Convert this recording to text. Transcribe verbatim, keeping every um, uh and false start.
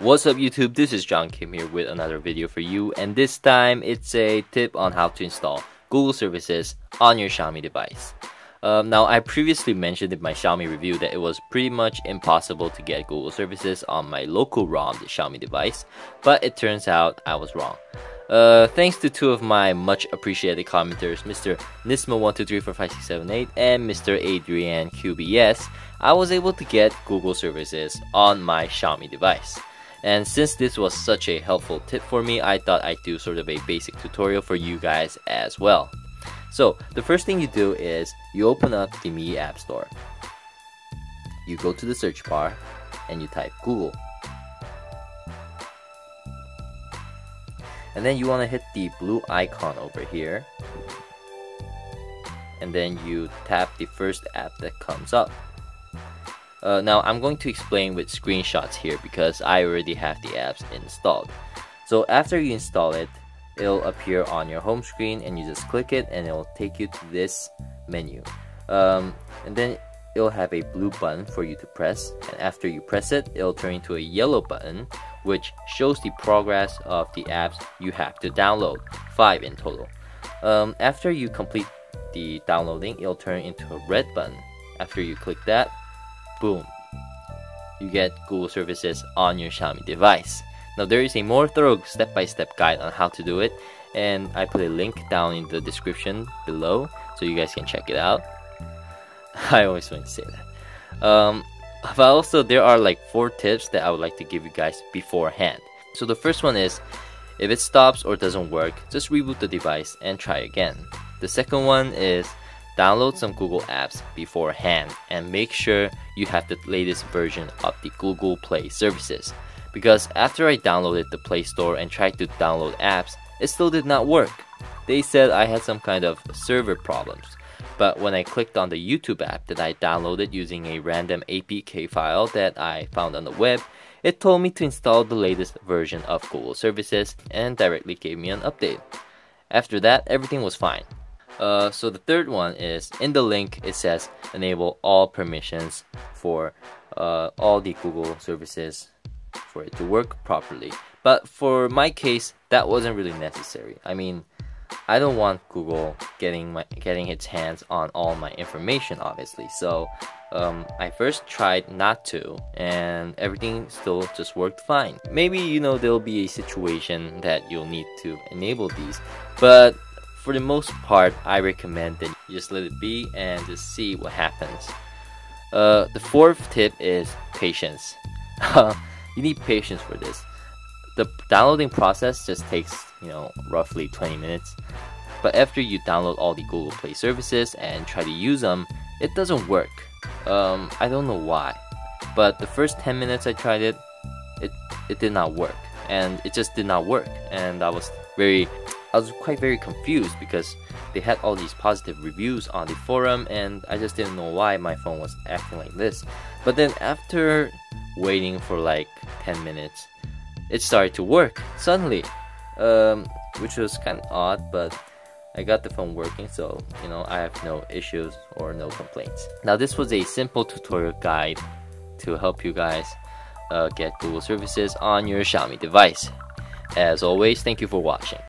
What's up YouTube, this is John Kim here with another video for you, and this time it's a tip on how to install Google services on your Xiaomi device. Um, now I previously mentioned in my Xiaomi review that it was pretty much impossible to get Google services on my local ROMed Xiaomi device, but it turns out I was wrong. Uh, thanks to two of my much appreciated commenters, Mister Nismo one two three four five six seven eight and Mister Adrian Q B S, I was able to get Google services on my Xiaomi device. And since this was such a helpful tip for me, I thought I'd do sort of a basic tutorial for you guys as well. So the first thing you do is you open up the Mi App Store. You go to the search bar and you type Google. And then you want to hit the blue icon over here, and then you tap the first app that comes up. Uh, now I'm going to explain with screenshots here because I already have the apps installed. So after you install it, it'll appear on your home screen and you just click it and it'll take you to this menu. Um, and then it'll have a blue button for you to press, and after you press it, it'll turn into a yellow button which shows the progress of the apps you have to download, five in total. Um, after you complete the downloading, it'll turn into a red button. After you click that, boom, you get Google services on your Xiaomi device. Now there is a more thorough step-by-step guide on how to do it, and I put a link down in the description below so you guys can check it out. I always want to say that. Um, But also, there are like four tips that I would like to give you guys beforehand. So the first one is, if it stops or doesn't work, just reboot the device and try again. The second one is, download some Google apps beforehand and make sure you have the latest version of the Google Play services. Because after I downloaded the Play Store and tried to download apps, it still did not work. They said I had some kind of server problems. But when I clicked on the YouTube app that I downloaded using a random A P K file that I found on the web, it told me to install the latest version of Google services and directly gave me an update. After that, everything was fine. Uh, so the third one is, in the link it says enable all permissions for uh, all the Google services for it to work properly. But for my case, that wasn't really necessary. I mean, I don't want Google getting my getting its hands on all my information, obviously. So um, I first tried not to, and everything still just worked fine. Maybe, you know, there'll be a situation that you'll need to enable these, but for the most part, I recommend that you just let it be and just see what happens. Uh, the fourth tip is patience. You need patience for this. The downloading process just takes, you know, roughly twenty minutes. But after you download all the Google Play services and try to use them, it doesn't work. Um, I don't know why. But the first ten minutes I tried it, it, it did not work. And it just did not work. And I was very, I was quite very confused because they had all these positive reviews on the forum and I just didn't know why my phone was acting like this. But then after waiting for like ten minutes, it started to work suddenly, um, which was kind of odd, but I got the phone working, so you know, I have no issues or no complaints. Now this was a simple tutorial guide to help you guys uh, get Google services on your Xiaomi device. As always, thank you for watching.